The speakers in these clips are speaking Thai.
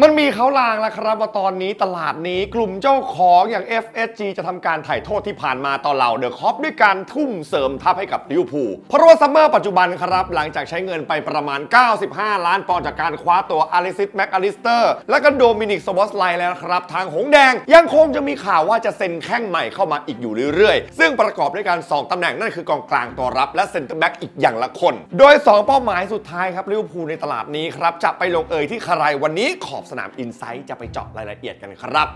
มันมีเขาลางแล้วครับว่าตอนนี้ตลาดนี้กลุ่มเจ้าของอย่าง FSG จะทำการถ่ายโทษที่ผ่านมาต่อเหล่า The Kop ด้วยการทุ่มเสริมทัพให้กับลิเวอร์พูลเพราะว่าซัมเมอร์ปัจจุบันครับหลังจากใช้เงินไปประมาณ95ล้านปอนด์จากการคว้าตัวอาริซิส แม็กอาลิสเตอร์และก็โดมินิก สวอสไลน์แล้วครับทางหงแดงยังคงจะมีข่าวว่าจะเซ็นแข้งใหม่เข้ามาอีกอยู่เรื่อยๆซึ่งประกอบด้วยการ2ตำแหน่งนั่นคือกองกลางตัวรับและเซ็นเตอร์แบ็กอีกอย่างละคนโดย2เป้าหมายสุดท้ายครับลิเวอร์พูลในตลาดนี้ครับจะไปลงเอยที่ใครวันนี้ขอบสนามอินไซต์จะไปเจาะรายละเอียดกันครับ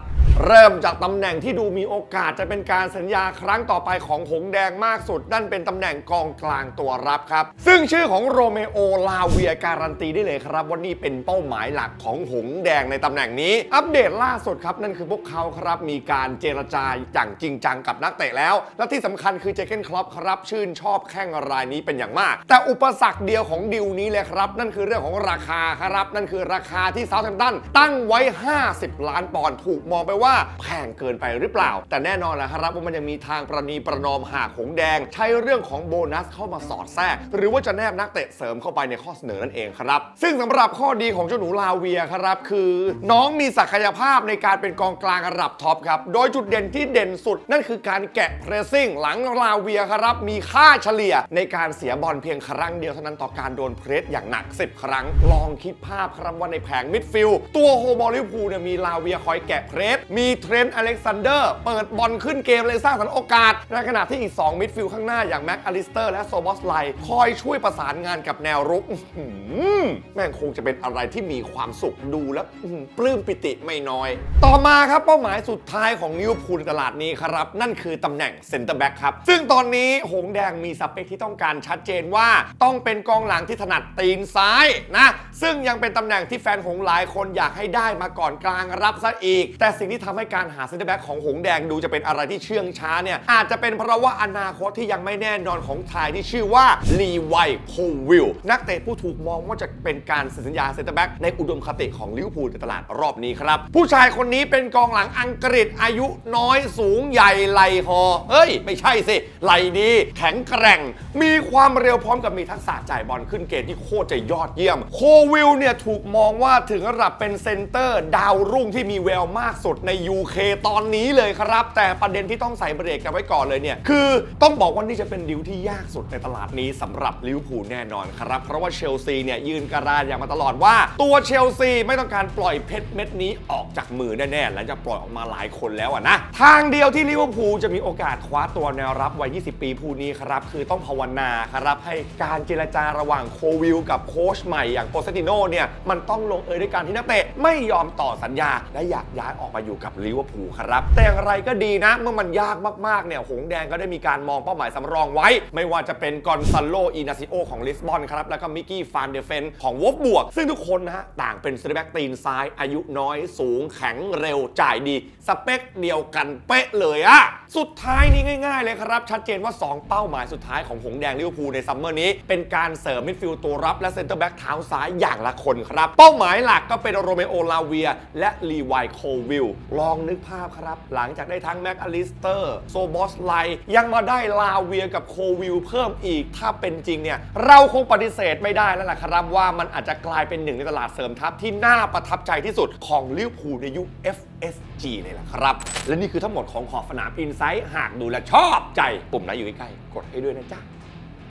เริ่มจากตำแหน่งที่ดูมีโอกาสจะเป็นการสัญญาครั้งต่อไปของหงแดงมากสุดนั่นเป็นตำแหน่งกองกลางตัวรับครับซึ่งชื่อของโรเมโอ ลาเวียการันตีได้เลยครับว่านี่เป็นเป้าหมายหลักของหงแดงในตำแหน่งนี้อัปเดตล่าสุดครับนั่นคือพวกเขาครับมีการเจรจาอย่างจริงจังกับนักเตะแล้วและที่สำคัญคือเจอร์เก้น คล็อปครับชื่นชอบแข้งรายนี้เป็นอย่างมากแต่อุปสรรคเดียวของดิวนี้เลยครับนั่นคือเรื่องของราคาครับนั่นคือราคาที่เซาท์แฮมป์ตันตั้งไว้50ล้านปอนด์ถูกมองไปว่าแพงเกินไปหรือเปล่าแต่แน่นอนนะครับว่ามันยังมีทางประนีประนอมหากหงแดงใช้เรื่องของโบนัสเข้ามาสอดแทรกหรือว่าจะแนบนักเตะเสริมเข้าไปในข้อเสนอนั่นเองครับซึ่งสำหรับข้อดีของเจ้าหนูลาเวียครับคือน้องมีศักยภาพในการเป็นกองกลางระดับท็อปครับโดยจุดเด่นที่เด่นสุดนั่นคือการแกะเพรสซิ่งหลังลาเวียครับมีค่าเฉลี่ยในการเสียบอลเพียงครั้งเดียวเท่านั้นต่อการโดนเพรสอย่างหนัก10ครั้งลองคิดภาพครับว่าในแผงมิดฟิลด์ตัวโฮบอลลิเวอร์พูลมีลาเวียคอยแกะเพรสมีเทรนต์อเล็กซานเดอร์เปิดบอลขึ้นเกมเลยสร้างสรรค์โอกาสในขณะที่อีก2มิดฟิลด์ข้างหน้าอย่างแม็กอาลิสเตอร์และโซบอสไลน์คอยช่วยประสานงานกับแนวรุกแม่งคงจะเป็นอะไรที่มีความสุขดูแล้วปลื้มปิติไม่น้อยต่อมาครับเป้าหมายสุดท้ายของลิเวอร์พูลตลาดนี้ครับนั่นคือตำแหน่งเซ็นเตอร์แบ็กครับซึ่งตอนนี้หงแดงมีสเปคที่ต้องการชัดเจนว่าต้องเป็นกองหลังที่ถนัดตีนซ้ายนะซึ่งยังเป็นตำแหน่งที่แฟนหงหลายคนอยากให้ได้มาก่อนกลางรับซะอีกแต่สิ่งที่ทำให้การหาเซ็นเตอร์แบ็กของหงแดงดูจะเป็นอะไรที่เชื่องช้าเนี่ยอาจจะเป็นเพราะว่าอนาคตที่ยังไม่แน่นอนของชายที่ชื่อว่าลีไวท์ โควิลนักเตะผู้ถูกมองว่าจะเป็นการเซ็นสัญญาเซ็นเตอร์แบ็กในอุดมคติของลิเวอร์พูลในตลาดรอบนี้ครับผู้ชายคนนี้เป็นกองหลังอังกฤษอายุน้อยสูงใหญ่ไหลหอเฮ้ยไม่ใช่สิไหลดีแข็งแกร่งมีความเร็วพร้อมกับมีทักษะจ่ายบอลขึ้นเกมที่โคตรจะยอดเยี่ยมโควิลเนี่ยถูกมองว่าถึงระดับเป็นเซนเตอร์ดาวรุ่งที่มีแววมากสุดใน UK ตอนนี้เลยครับแต่ประเด็นที่ต้องใส่เบรกกันไว้ก่อนเลยเนี่ยคือต้องบอกว่านี่จะเป็นดิวที่ยากสุดในตลาดนี้สำหรับลิเวอร์พูลแน่นอนครับเพราะว่าเชลซีเนี่ยยืนกระดานอย่างมาตลอดว่าตัวเชลซีไม่ต้องการปล่อยเพชรเม็ดนี้ออกจากมือแน่ๆและจะปล่อยออกมาหลายคนแล้วนะทางเดียวที่ลิเวอร์พูลจะมีโอกาสคว้าตัวแนวรับวัย20ปีผู้นี้ครับคือต้องภาวนาครับให้การเจรจาระหว่างโควิลกับโค้ชใหม่อย่างโปเซติโน่เนี่ยมันต้องลงเอยด้วยการที่นักเตะไม่ยอมต่อสัญญาและอยากย้ายออกมาอยู่กับลิเวอร์พูลครับแต่อย่างไรก็ดีนะเมื่อมันยากมากๆเนี่ยหงแดงก็ได้มีการมองเป้าหมายสำรองไว้ไม่ว่าจะเป็นกอนซาโล อินาซิโอของลิสบอนครับแล้วก็มิกกี้ ฟานเดเฟนของวอฟบวกซึ่งทุกคนนะต่างเป็นเซนเตอร์แบ็กตีนซ้ายอายุน้อยสูงแข็งเร็วจ่ายดีสเปคเดียวกันเป๊ะเลยอะสุดท้ายนี่ง่ายๆเลยครับชัดเจนว่า2เป้าหมายสุดท้ายของหงแดงลิเวอร์พูลในซัมเมอร์นี้เป็นการเสริมมิดฟิลด์ตัวรับและเซนเตอร์แบ็กเท้าซ้ายอย่างละคนครับเป้าหมายหลักก็เป็นโรเมโอ ลาเวียและลีไวท์ โควิลลองนึกภาพครับหลังจากได้ทั้งแม็กอาลิสเตอร์โซบอสไลน์ยังมาได้ลาเวียกับโควิลเพิ่มอีกถ้าเป็นจริงเนี่ยเราคงปฏิเสธไม่ได้แล้วล่ะครับว่ามันอาจจะกลายเป็นหนึ่งในตลาดเสริมทัพที่น่าประทับใจที่สุดของลิเวอร์พูลในยุค FSG เลยล่ะครับและนี่คือทั้งหมดของขอบสนามอินไซต์หากดูและชอบใจปุ่มไหนอยู่ใกล้ๆกดให้ด้วยนะจ๊ะ